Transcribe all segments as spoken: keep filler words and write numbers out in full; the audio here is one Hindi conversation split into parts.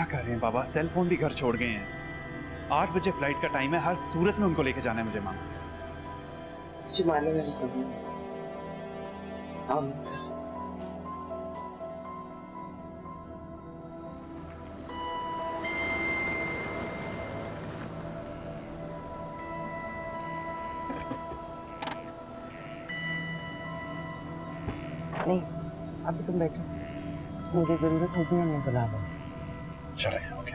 क्या कर रहे हैं बाबा, सेल फोन भी घर छोड़ गए हैं। आठ बजे फ्लाइट का टाइम है, हर सूरत में उनको लेके जाना है मुझे मामा। मुझे मालूम है हम सर। नहीं अभी तुम बैठो, मुझे जरूरत होगी ना, मैं बुला दूँ। चले ओके।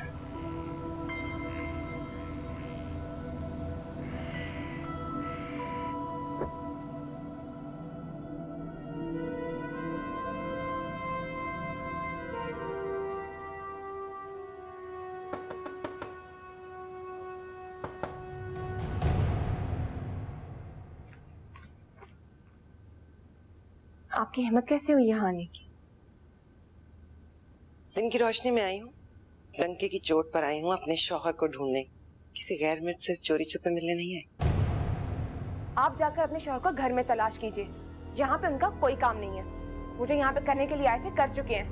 आपकी हिम्मत कैसे हुई यहाँ आने की? दिन की रोशनी में आई हूँ, डंके की चोट पर आई हूँ अपने शौहर को ढूंढने। किसी गैर में सिर्फ चोरी छुपे मिलने नहीं आई। आप जाकर अपने शौहर को घर में तलाश कीजिए, यहाँ पे उनका कोई काम नहीं है। वो जो यहाँ पे करने के लिए आए थे कर चुके हैं।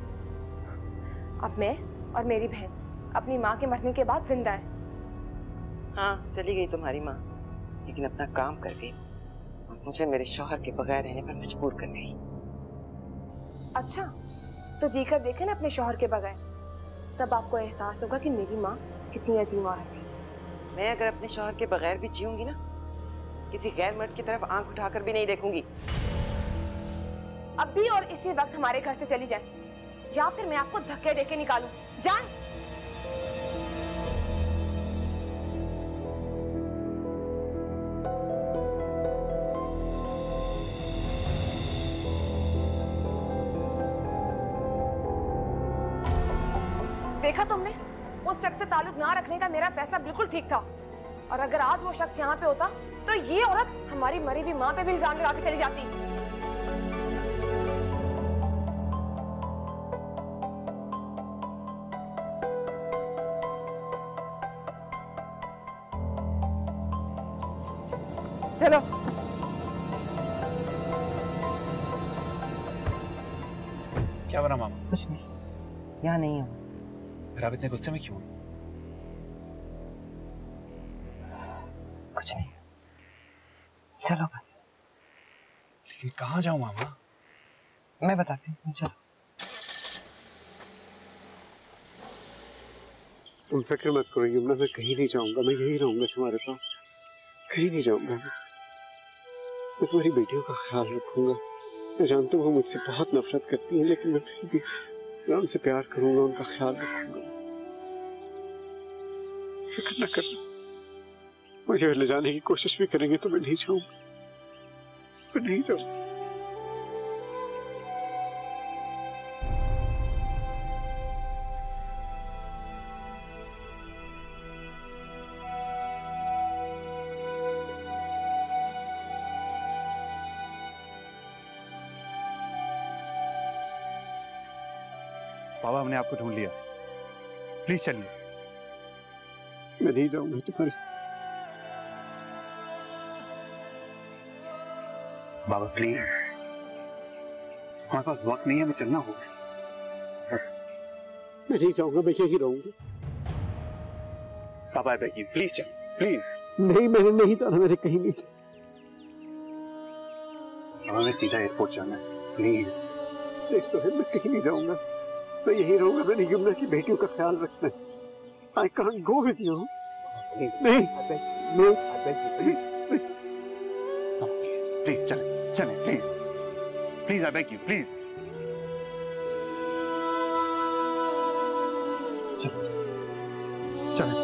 अब मैं और मेरी बहन अपनी माँ के मरने के बाद जिंदा है। हाँ चली गई तुम्हारी माँ, लेकिन अपना काम कर गई, मुझे मेरे शौहर के बगैर रहने पर मजबूर कर गई। अच्छा तो जी कर देखे ना अपने शौहर के बगैर, तब आपको एहसास होगा कि मेरी माँ कितनी अजीम औरत थी। मैं अगर अपने शौहर के बगैर भी जीऊंगी ना, किसी गैर मर्द की तरफ आंख उठाकर भी नहीं देखूंगी। अभी और इसी वक्त हमारे घर से चली जाए, या फिर मैं आपको धक्के देके निकालूं। जाए देखा तुमने, उस शख्स से ताल्लुक ना रखने का मेरा फैसला बिल्कुल ठीक था। और अगर आज वो शख्स यहाँ पे होता तो ये औरत हमारी मरी हुई माँ पे भी इल्जाम लगा के चली जाती। चलो क्या बना मामा? कुछ नहीं, यहाँ नहीं हूँ। फिर आप इतने गुस्से में क्यों? कुछ नहीं, चलो बस। लेकिन कहाँ जाऊँ मामा? मैं बताती हूँ, चलो। तुम फिक्र मत करो यमुना, मैं कहीं नहीं जाऊँगा, मैं यही रहूँगा तुम्हारे पास, कहीं नहीं जाऊँगा। मैं तुम्हारी बेटियों का ख्याल रखूँगा। मैं जानता हूँ मुझसे बहुत नफरत करती है, लेकिन मैं फिर भी मैं उनसे प्यार करूंगा, उनका ख्याल रखूंगा। फिक्र न करना, मुझे ले जाने की कोशिश भी करेंगे तो मैं नहीं जाऊंगा, मैं नहीं जाऊंगा। बाबा हमने आपको ढूंढ लिया, प्लीज चलिए। मैं नहीं जाऊंगा तुम्हारे साथ। बाबा प्लीज, हमारे पास वक्त नहीं है, हमें चलना होगा। मैं नहीं जाऊंगा, मैं यही रहूंगा। बाबा प्लीज प्लीज चल, प्लीज। नहीं मैंने नहीं जाना, मैंने कहीं नहीं जाना। हमें सीधा एयरपोर्ट जाना है, प्लीज। मैं कहीं नहीं जाऊंगा, मैं यही रहूंगा। मैंने यमुना की बेटियों का ख्याल रखना है। I can't go with you. नहीं प्लीज चले चले, please please, I beg you, please चलो चलो।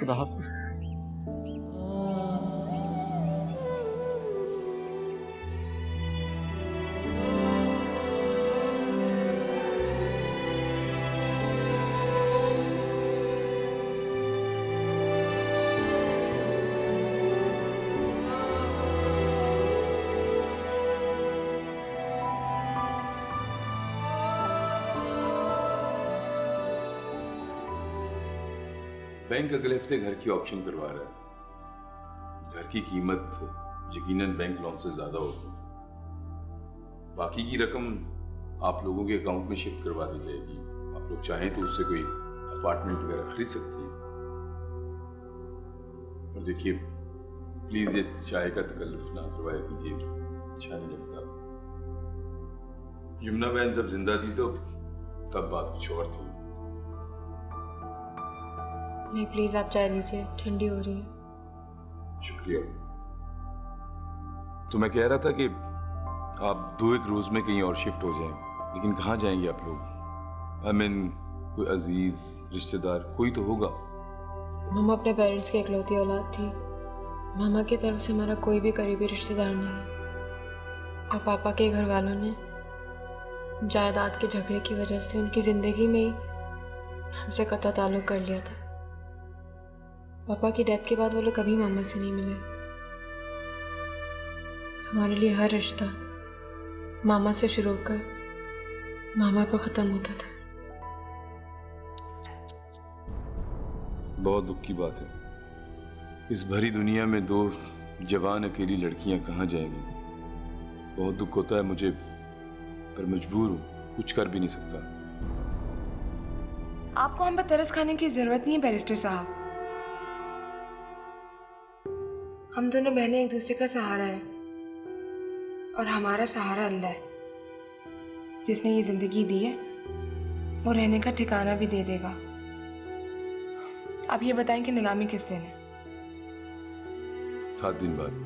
खुदा हाफिज। बैंक अगले हफ्ते घर की ऑक्शन करवा रहा है। घर की कीमत यकीनन बैंक लोन से ज्यादा होगी। बाकी की रकम आप लोगों के अकाउंट में शिफ्ट करवा दी जाएगी। आप लोग चाहें तो उससे कोई अपार्टमेंट वगैरह खरीद सकती है। और देखिए प्लीज ये चाय का तकल्लुफ ना करवाया कीजिए, अच्छा नहीं लगता। यमुना बहन जब जिंदा थी तो तब बात कुछ और थी। नहीं प्लीज आप चाय लीजिए, ठंडी हो रही है। शुक्रिया। तो मैं कह रहा था कि आप दो एक रोज में कहीं और शिफ्ट हो जाएं, लेकिन कहाँ जाएंगे आप लोग? आई मीन कोई अजीज रिश्तेदार कोई तो होगा। मामा अपने पेरेंट्स की इकलौती औलाद थी। मामा की तरफ से हमारा कोई भी करीबी रिश्तेदार नहीं है। और पापा के घर वालों ने जायदाद के झगड़े की वजह से उनकी ज़िंदगी में ही हमसे कता ताल्लुक़ कर लिया था। पापा की डेथ के बाद वो लोग कभी मामा से नहीं मिले। हमारे लिए हर रिश्ता मामा से शुरू होकर मामा पर ख़त्म होता था। बहुत दुख की बात है। इस भरी दुनिया में दो जवान अकेली लड़कियां कहाँ जाएंगी? बहुत दुख होता है मुझे, पर मजबूर हूँ, कुछ कर भी नहीं सकता। आपको हम पर तरस खाने की जरूरत नहीं है बैरिस्टर साहब। हम दोनों बहनें एक दूसरे का सहारा है और हमारा सहारा अल्लाह है। जिसने ये जिंदगी दी है वो रहने का ठिकाना भी दे देगा। आप ये बताएं कि नीलामी किस दिन है? सात दिन बाद।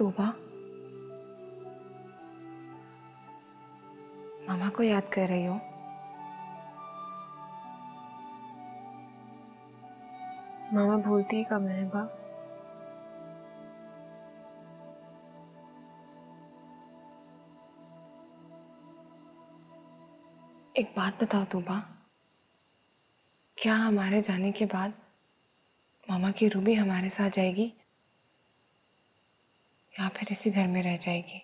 तूबा मामा को याद कर रही हो? मामा भूलती कब है हिबा। एक बात बताओ तूबा, क्या हमारे जाने के बाद मामा की रूबी हमारे साथ जाएगी या फिर इसी घर में रह जाएगी?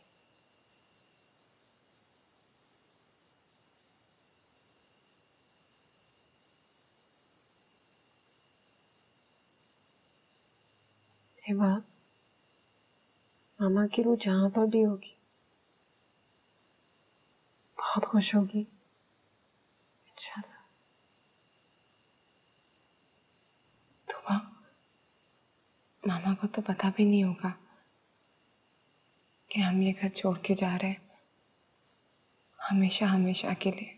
हिबा, मामा की रूह जहां पर भी होगी बहुत खुश होगी इंशाल्लाह। मामा को तो पता भी नहीं होगा कि हम ये घर छोड़ के जा रहे हैं हमेशा हमेशा के लिए।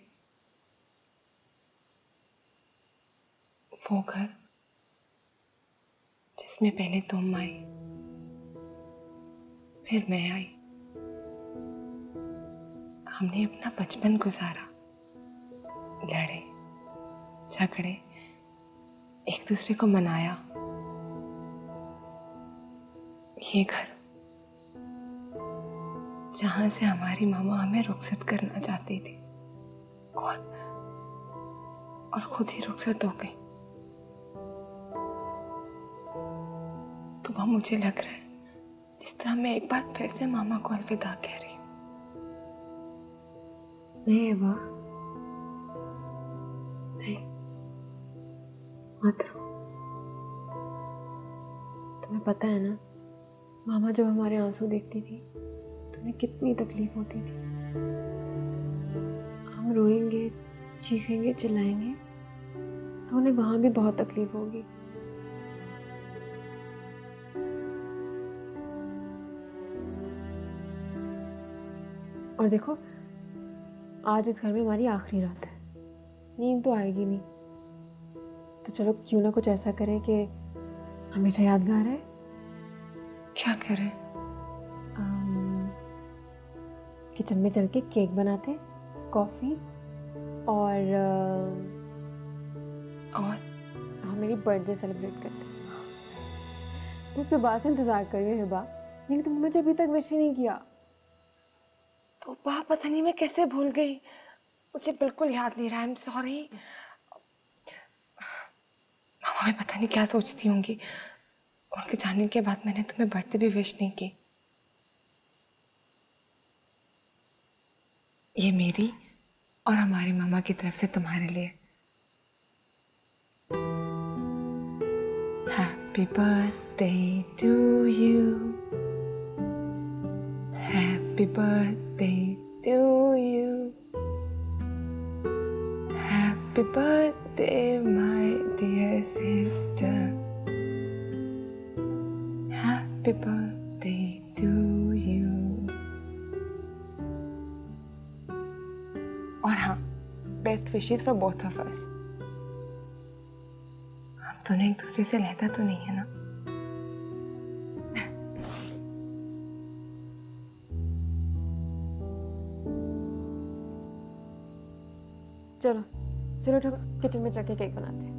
वो घर जिसमें पहले तुम आई फिर मैं आई, हमने अपना बचपन गुजारा, लड़े झगड़े, एक दूसरे को मनाया। ये घर जहां से हमारी मामा हमें रुखसत करना चाहती थी और और खुद ही रुखसत हो गई। तो वह मुझे लग रहा है जिस तरह मैं एक बार फिर से मामा को अलविदा कह रही हूँ। नहीं वाह, नहीं मत रो। तुम्हें पता है ना मामा जब हमारे आंसू देखती थी तुम्हें कितनी तकलीफ होती थी। हम रोएंगे चीखेंगे चिल्लाएंगे तो उन्हें वहां भी बहुत तकलीफ होगी। और देखो आज इस घर में हमारी आखिरी रात है, नींद तो आएगी नहीं, तो चलो क्यों ना कुछ ऐसा करें कि हमेशा यादगार है। क्या करें? किचन में चल के केक बनाते, कॉफी और और हाँ मेरी बर्थडे सेलिब्रेट करते। मैं सुबह से इंतजार कर रही हूँ हिबा, लेकिन तुमने मुझे अभी तक विश नहीं किया। तो बाप पता नहीं मैं कैसे भूल गई, मुझे बिल्कुल याद नहीं रहा। I am sorry. मामा मैं पता नहीं क्या सोचती होंगी, उनके जाने के बाद मैंने तुम्हें बर्थडे भी विश नहीं की। ये मेरी और हमारी मामा की तरफ से तुम्हारे लिए happy birthday to you, happy birthday to you, happy birthday my dear sister, happy birthday to you. और हाँ, best wishes for both of us. हम दोनों एक दूसरे से लहदा तो नहीं है ना? चलो चलो ठीक, किचन में जाके केक बनाते हैं।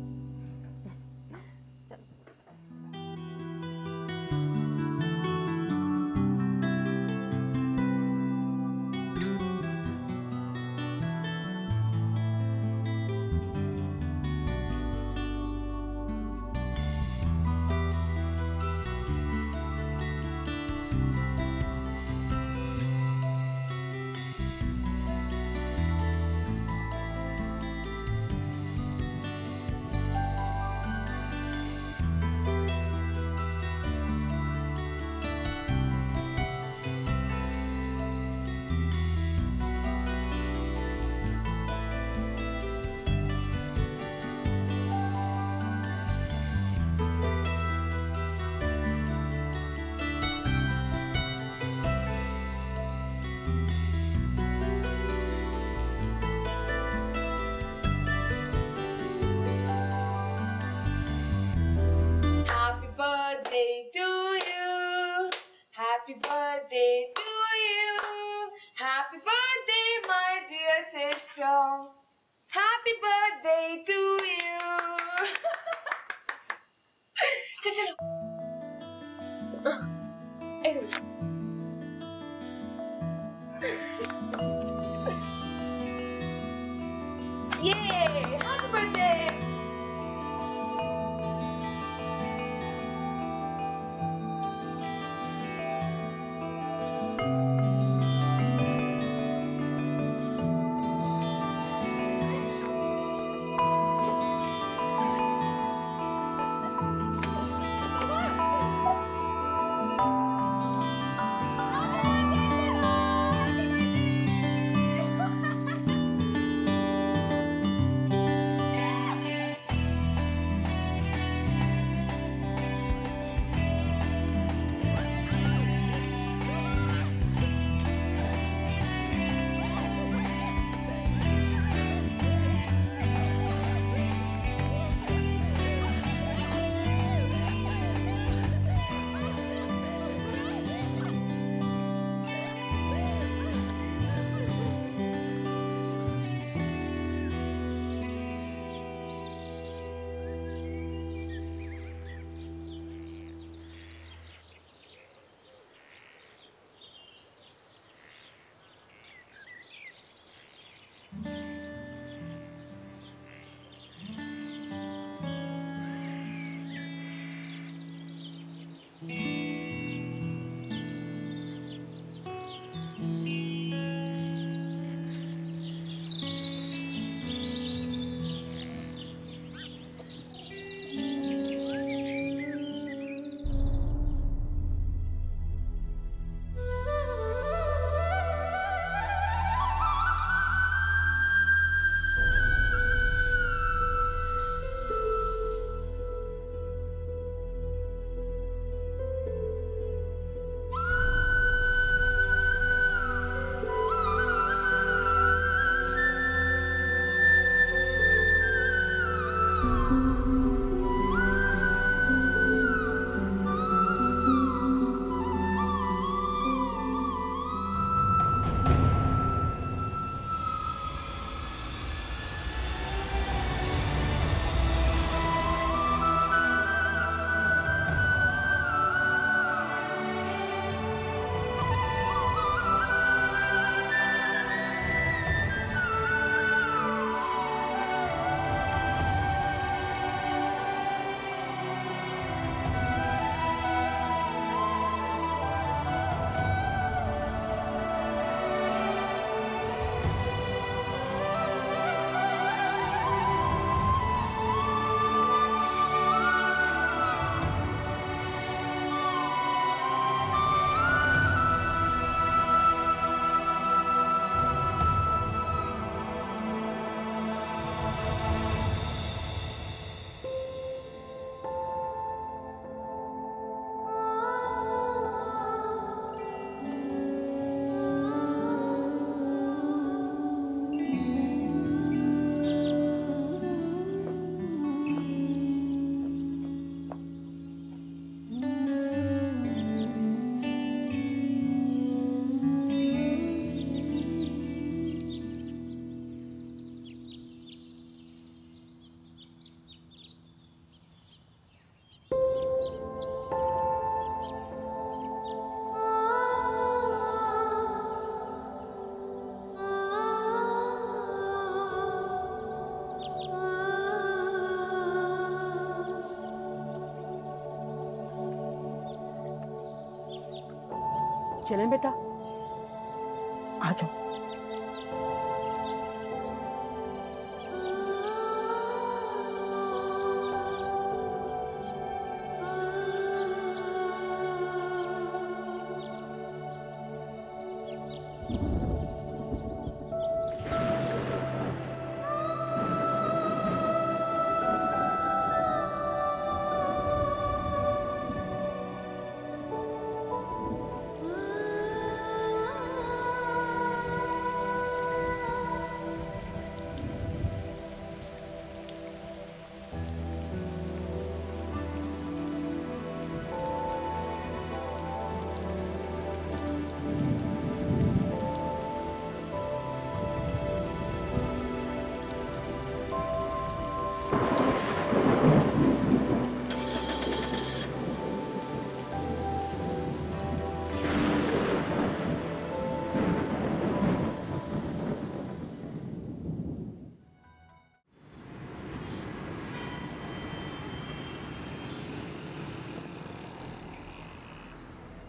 Happy birthday to you. Happy birthday, my dear sister. Happy birthday to you. चलो चलो एक दूसरे ये हैप्पी बर्थडे चलें बेटा आ जाओ।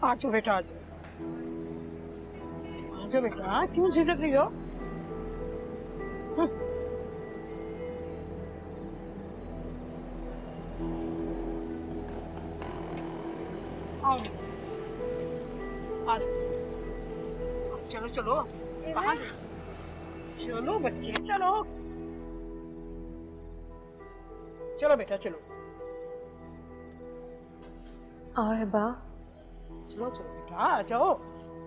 आ जाओ बेटा, आ जाओ आ जाओ बेटा, क्यों झिझक रही हो? आओ आओ, चलो चलो, कहाँ चलो बच्चे, चलो चलो बेटा चलो, आओ हिबा, चलो चलो बेटा आ जाओ,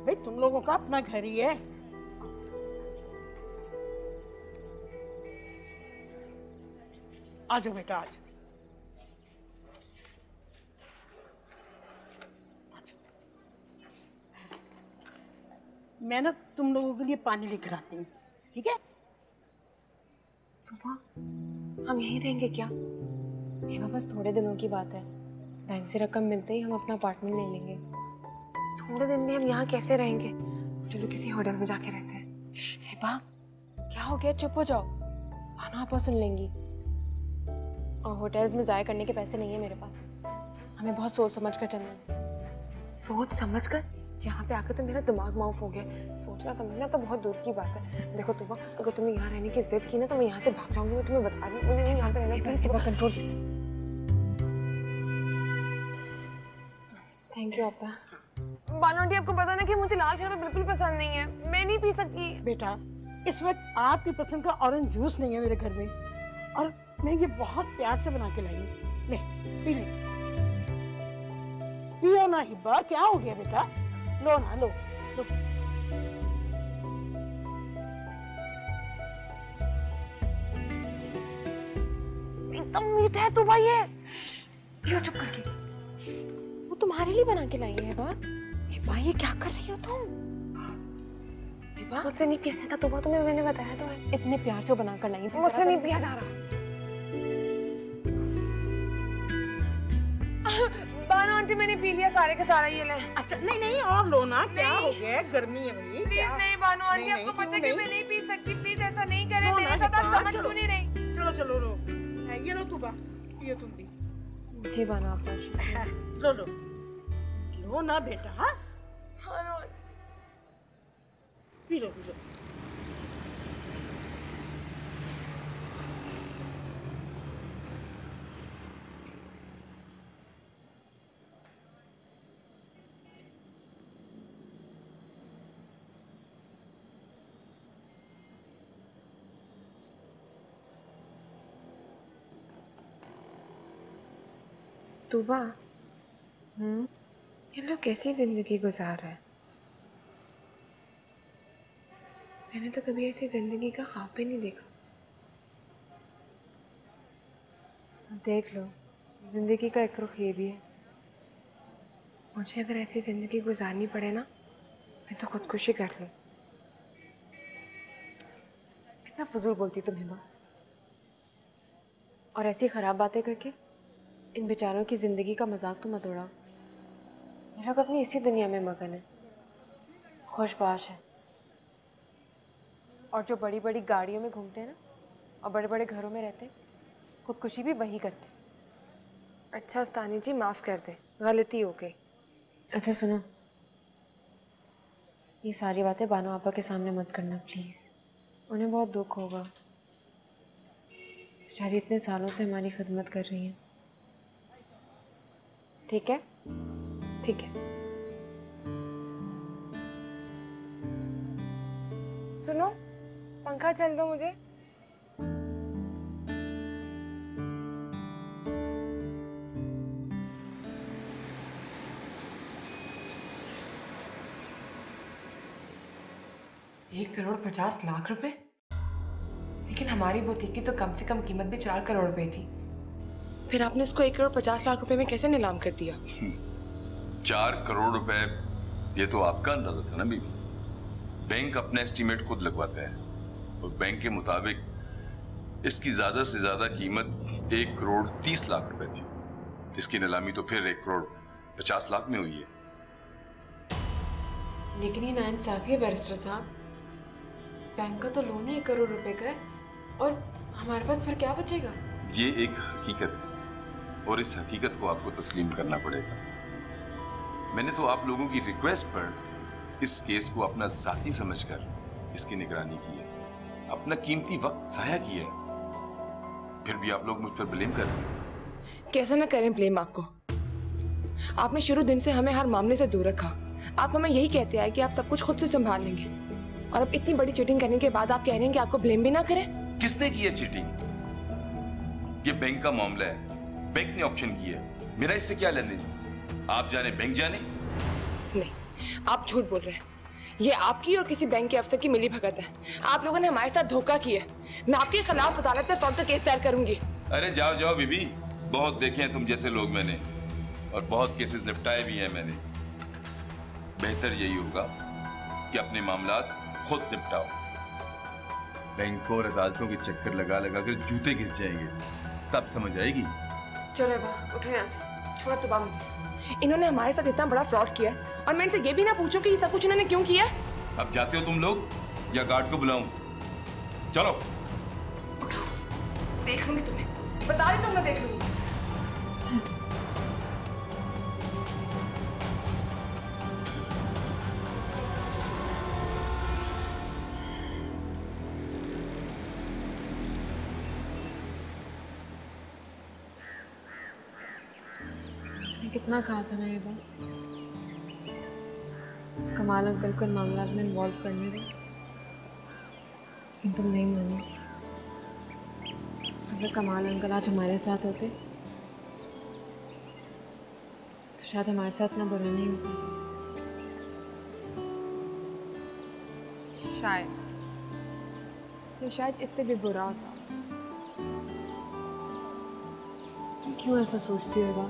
भाई तुम लोगों का अपना घर ही है। आ जाओ बेटा आ जाओ, मैं ना तुम लोगों के लिए पानी लेकर आती हूँ, ठीक है? तूबा, हम यहीं रहेंगे क्या? हिबा बस थोड़े दिनों की बात है, बैंक से रकम मिलते ही हम अपना अपार्टमेंट ले लेंगे। थोड़े दिन में हम यहाँ कैसे रहेंगे? चलो किसी होटल में जाके रहते हैं। हिबा, क्या हो गया, चुप हो जाओ, खाना आपा सुन लेंगी। और होटल्स में जाया करने के पैसे नहीं है मेरे पास, हमें बहुत सोच समझ कर चलना है। सोच समझ कर? यहाँ पे आकर तो मेरा दिमाग माउफ हो गया, सोचना समझना तो बहुत दूर की बात है। देखो तूबा, अगर तुमने यहाँ रहने की जिद की ना तो मैं यहाँ से भाग जाऊंगी, तुम्हें बता रही हूँ, मुझे यहाँ पे रहना है। सिर्फ कंट्रोल से। थैंक यू आपा। बानोटी, आपको पता ना कि मुझे लाल शरबत बिल्कुल पसंद नहीं है, मैं नहीं पी सकती। बेटा, इस वक्त आपकी पसंद का ऑरेंज जूस नहीं है मेरे घर में, और मैं ये बहुत प्यार से बना के लाई हूँ, पी ले। पियो ना हिबा, क्या हो गया बेटा, लो ना लो, लो। एकदम मीठा है तूबा ये। पियो चुप करके। वो तुम्हारे लिए बना के लाई है हिबा। हिबा ये क्या कर रही हो तुम? हिबा मुझसे नहीं पिया था तूबा, तुम्हें मैंने बताया तो है। इतने प्यार से बना कर लाई, मुझसे नहीं पिया जा रहा। आंटी मैंने पी लिया सारे का सारा ये ले। अच्छा नहीं नहीं, और लो ना, क्या हो गया, गर्मी है भाई। प्लीज नहीं बानो आंटी, आपको पता है कि मैं नहीं पी सकती, प्लीज ऐसा नहीं करें मेरे साथ, आप समझ क्यों नहीं रही। चलो चलो लो, ये लो तूबा, ये तुम भी। जी बानो आपका, लो लो लो ना बेटा, हाँ लो, पी लो पी लो। तूबा, हम्म, ये लोग कैसी ज़िंदगी गुजार रहे हैं? मैंने तो कभी ऐसी ज़िंदगी का ख्वाब भी नहीं देखा। देख लो, ज़िंदगी का एक रुख ये भी है। मुझे अगर ऐसी ज़िंदगी गुजारनी पड़े ना, मैं तो खुदकुशी कर लूँ। कितना फजूल बोलती तुम हिबा, और ऐसी ख़राब बातें करके इन बेचारों की ज़िंदगी का मजाक तो मत उड़ाओ। ये लोग अपनी इसी दुनिया में मगन है, खुशबाश है, और जो बड़ी बड़ी गाड़ियों में घूमते हैं ना और बड़े बड़े घरों में रहते हैं, खुदकुशी भी वही करते हैं। अच्छा उस्तानी जी, माफ़ कर दे, गलती हो गई। अच्छा सुनो, ये सारी बातें बानो आपा के सामने मत करना प्लीज़, उन्हें बहुत दुख होगा। बेचारी इतने सालों से हमारी खिदमत कर रही हैं। ठीक है ठीक है। सुनो, पंखा चल दो मुझे। एक करोड़ पचास लाख रुपए, लेकिन हमारी बुटीक की तो कम से कम कीमत भी चार करोड़ रुपए थी, फिर आपने इसको एक करोड़ पचास लाख रुपए में कैसे नीलाम कर दिया? चार करोड़ रुपए, ये तो आपका अंदाजा था ना बीबी। बैंक अपने एस्टीमेट खुद लगवाता है, और बैंक के मुताबिक इसकी ज्यादा से ज्यादा कीमत एक करोड़ तीस लाख रुपए थी। इसकी नीलामी तो फिर एक करोड़ पचास लाख में हुई है। लेकिन ये नाइंसाफी है बैरिस्टर साहब, बैंक का तो लोन है एक करोड़ रुपए का, और हमारे पास फिर क्या बचेगा? ये एक हकीकत है, और इस हकीकत को आपको तस्लीम करना पड़ेगा। मैंने तो आप लोगों की रिक्वेस्ट पर इस केस को अपना जाती समझकर इसकी निगरानी की है, अपना कीमती वक्त जाया किया है, फिर भी आप लोग मुझ पर ब्लेम कर रहे हैं। कैसा ना करें ब्लेम आपको, आपने शुरू दिन से हमें हर मामले से दूर रखा। आप हमें यही कहते आए कि आप सब कुछ खुद से संभाल लेंगे, और अब इतनी बड़ी चीटिंग करने के बाद आप कह रहे हैं कि आपको ब्लेम भी ना करें। किसने की है चीटिंग? ये बैंक का मामला है, बैंक ने ऑप्शन किया है, मेरा इससे क्या लेन देन? आप जाने बैंक जाने। नहीं, आप झूठ बोल रहे हैं। ये आपकी और किसी बैंक के अफसर की मिली भगत है। आप लोगों ने हमारे साथ धोखा किया है। मैं आपके खिलाफ अदालत में फर्द केस दायर करूंगी। अरे जाओ जाओ बीबी, बहुत देखे हैं तुम जैसे लोग मैंने, और बहुत केसेस निपटाए भी हैं मैंने। बेहतर यही होगा कि अपने मामलात खुद निपटाओ। बैंकों और अदालतों के चक्कर लगा लगा कर जूते घिस जाएंगे, तब समझ आएगी। चलो बाबा, उठो यहाँ से, छोड़ो तोबा मुझे। इन्होंने हमारे साथ इतना बड़ा फ्रॉड किया और मैं इनसे ये भी ना पूछूं कि ये सब कुछ इन्होंने क्यों किया। अब जाते हो तुम लोग या गार्ड को बुलाऊं? चलो उठो, देख लूंगी तुम्हें, बता रही तुम, मैं देख लूंगी। कितना कहा था ना हिबा, कमाल अंकल को मामला में इन्वॉल्व करने दो, लेकिन तुम नहीं मानो। अगर कमाल अंकल आज हमारे साथ होते तो शायद हमारे साथ ना बुरा नहीं होता, शायद या शायद इससे भी बुरा होता। तुम क्यों ऐसा सोचती हो हिबा?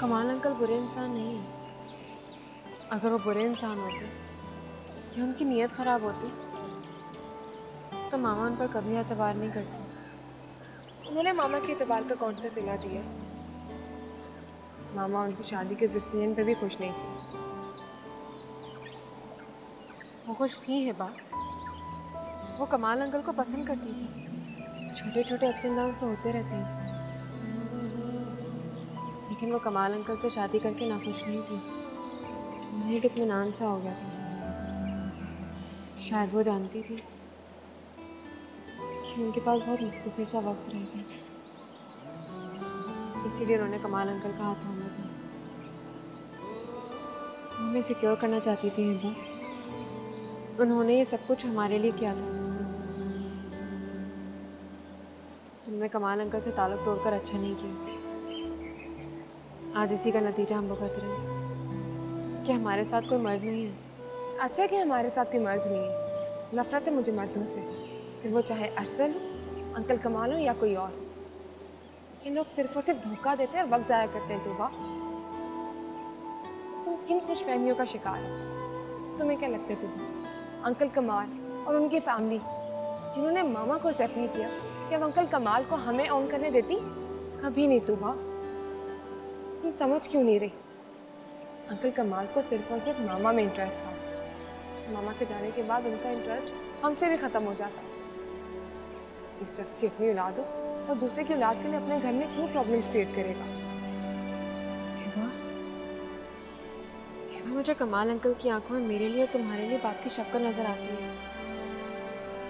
कमाल अंकल बुरे इंसान नहीं है। अगर वो बुरे इंसान होते या उनकी नीयत ख़राब होती तो मामा उन पर कभी एतबार नहीं करते। उन्होंने मामा के एतबार का कौन सा सिला दिया? मामा उनकी शादी के डिसीजन पर भी खुश नहीं थी। वो खुश थी हिबा, वो कमाल अंकल को पसंद करती थी। छोटे छोटे अप्स एंड डाउन्स तो होते रहते हैं, लेकिन वो कमाल अंकल से शादी करके नाखुश नहीं थी। उन्हें एक इत्मीनान सा हो गया था। शायद वो जानती थी कि उनके पास बहुत मुख्तसर सा वक्त रह गया, इसीलिए उन्होंने कमाल अंकल का हाथ थामा था। हमें सिक्योर करना चाहती थी हिबा, उन्होंने ये सब कुछ हमारे लिए किया था। तुमने कमाल अंकल से ताल्लुक़ तोड़कर अच्छा नहीं किया। आज इसी का नतीजा हम भुगत रहे हैं कि हमारे साथ कोई मर्द नहीं है। अच्छा कि हमारे साथ कोई मर्द नहीं है। नफरत है मुझे मर्दों से, फिर वो चाहे अरसल हो, अंकल कमाल हो या कोई और। इन लोग सिर्फ और सिर्फ धोखा देते हैं और वक्त ज़ाया करते हैं। तोबा, तुम किन खुशफहमियों का शिकार हो? तुम्हें क्या लगता है तोबा, अंकल कमाल और उनकी फैमिली जिन्होंने मामा को एक्सेप्ट नहीं किया, क्या वो अंकल कमाल को हमें ऑन करने देती? कभी नहीं तोबा। तुम समझ क्यों नहीं रही? अंकल कमाल को सिर्फ और सिर्फ मामा में इंटरेस्ट था। मामा के जाने के बाद उनका इंटरेस्ट हमसे भी ख़त्म हो जाता। जिस शख्स की अपनी औलाद हो वो दूसरे की औलाद के लिए अपने घर में क्यों प्रॉब्लम्स क्रिएट करेगा? हिबा, हिबा मुझे कमाल अंकल की आंखों में मेरे लिए और तुम्हारे लिए बाप की शक्ल नज़र आती है,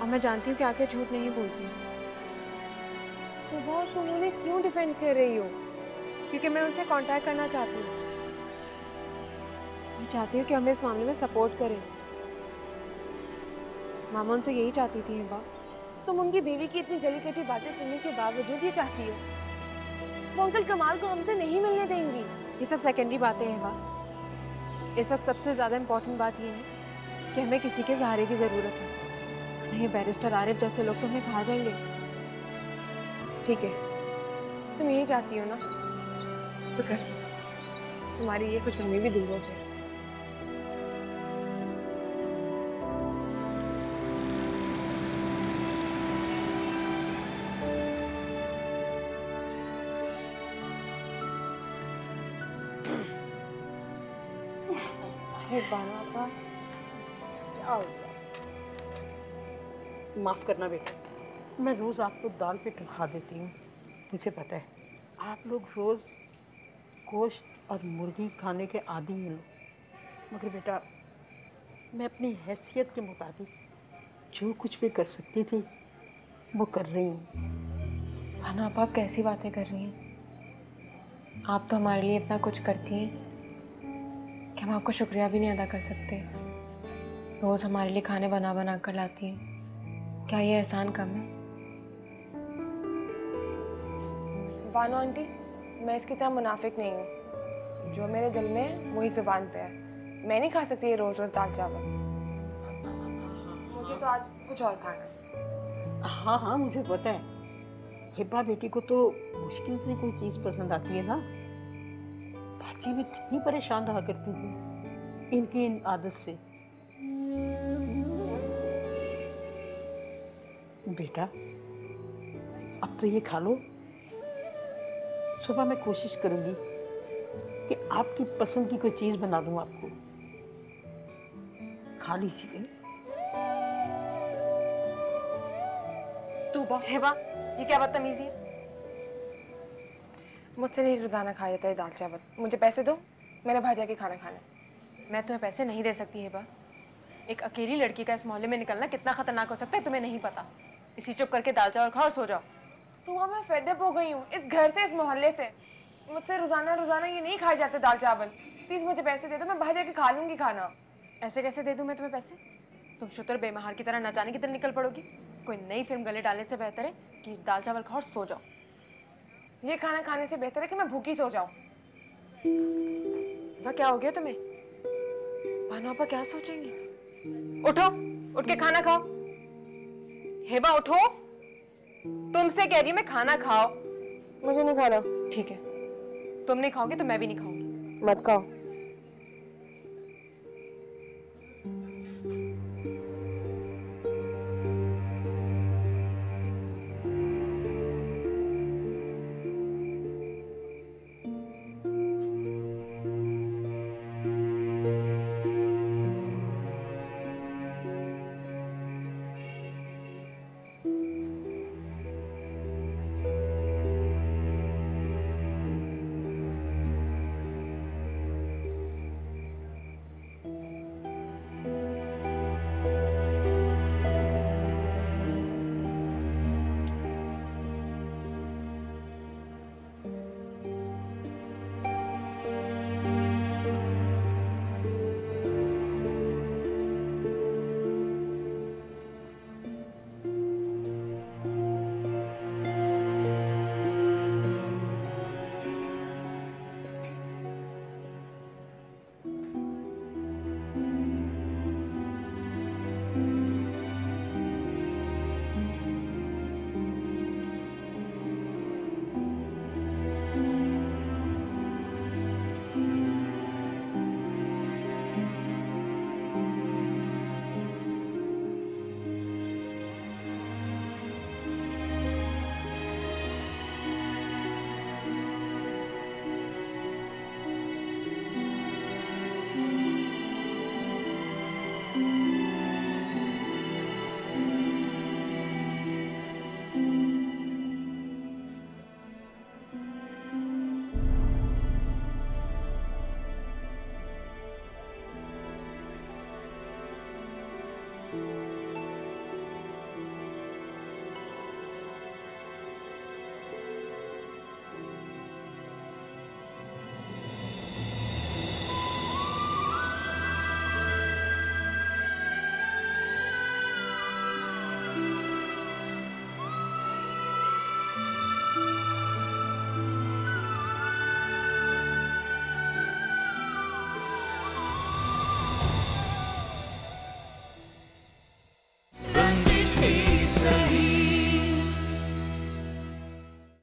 और मैं जानती हूँ कि आके झूठ नहीं बोलती। तो वो तुम उन्हें क्यों डिफेंड कर रही हो? क्योंकि मैं उनसे कांटेक्ट करना चाहती हूँ। मैं चाहती हूँ कि हमें इस मामले में सपोर्ट करें। मामा उनसे यही चाहती थी हिबा। तुम उनकी बीवी की इतनी जली कटी बातें सुनने के बावजूद ये चाहती हो वो अंकल कमाल को हमसे नहीं मिलने देंगी? ये सब सेकेंडरी बातें हैं हिबा। इस वक्त सबसे ज़्यादा इम्पोर्टेंट बात ये है कि हमें किसी के सहारे की ज़रूरत है। नहीं, बैरिस्टर आरिफ जैसे लोग तो हमें खा जाएंगे। ठीक है, तुम यही चाहती हो ना, तो कर, तुम्हारी ये कुछ हमें भी दूर हो जाए। बाना का क्या हो गया? माफ करना बेटा, मैं रोज आपको दाल पे ठुकरा देती हूँ। मुझे पता है आप लोग रोज गोश्त और मुर्गी खाने के आदी हैं लोग। मगर बेटा, मैं अपनी हैसियत के मुताबिक जो कुछ भी कर सकती थी वो कर रही हूँ। सुभान आप, आप कैसी बातें कर रही हैं? आप तो हमारे लिए इतना कुछ करती हैं कि हम आपको शुक्रिया भी नहीं अदा कर सकते। रोज़ हमारे लिए खाने बना बना कर लाती हैं। क्या ये एहसान कम है? बानो आंटी, मैं इसकी तरह मुनाफिक नहीं हूँ। जो मेरे दिल में है वही ज़ुबान पे है। मैं नहीं खा सकती ये रोज़ रोज़ दाल चावल। मुझे तो आज कुछ और खाना है। हाँ हाँ मुझे पता है। हिबा बेटी को तो मुश्किल से कोई चीज़ पसंद आती है ना। बाजी भी कितनी परेशान रहा करती थी इनकी इन आदत से। बेटा अब तो ये खा लो। सुबह मैं कोशिश करूँगी कि आपकी पसंद की कोई चीज़ बना दूँ आपको। खा लीजिए। तूबा, हिबा, ये क्या बदतमीजी है? मुझसे नहीं रोज़ाना खाया जाता है दाल चावल। मुझे पैसे दो, मैंने बाहर जाके खाना खाना है। मैं तुम्हें पैसे नहीं दे सकती हिबा। एक अकेली लड़की का इस मोहल्ले में निकलना कितना खतरनाक हो सकता है तुम्हें नहीं पता। इसी चुप करके दाल चावल खाओ और सो जाओ। तूबा, मैं फेड अप हो गई हूँ इस घर से, इस मोहल्ले से। मुझसे रोज़ाना रोज़ाना ये नहीं खाए जाते दाल चावल। प्लीज़ मुझे पैसे दे दो, मैं बाहर जाके खा लूँगी खाना। ऐसे कैसे दे दूँ मैं तुम्हें पैसे? तुम शुतर बेमहार की तरह न जाने की तरह निकल पड़ोगी। कोई नई फिल्म गले डालने से बेहतर है कि दाल चावल खाओ और सो जाओ। ये खाना खाने से बेहतर है कि मैं भूखी सो जाऊँ। तो क्या हो गया तुम्हें? भानु आपा क्या सोचेंगी? उठो, उठ के खाना खाओ। हिबा उठो, तुमसे कह रही मैं खाना खाओ। मुझे नहीं खाना। ठीक है, तुम नहीं खाओगे तो मैं भी नहीं खाऊंगी। मत खाओ।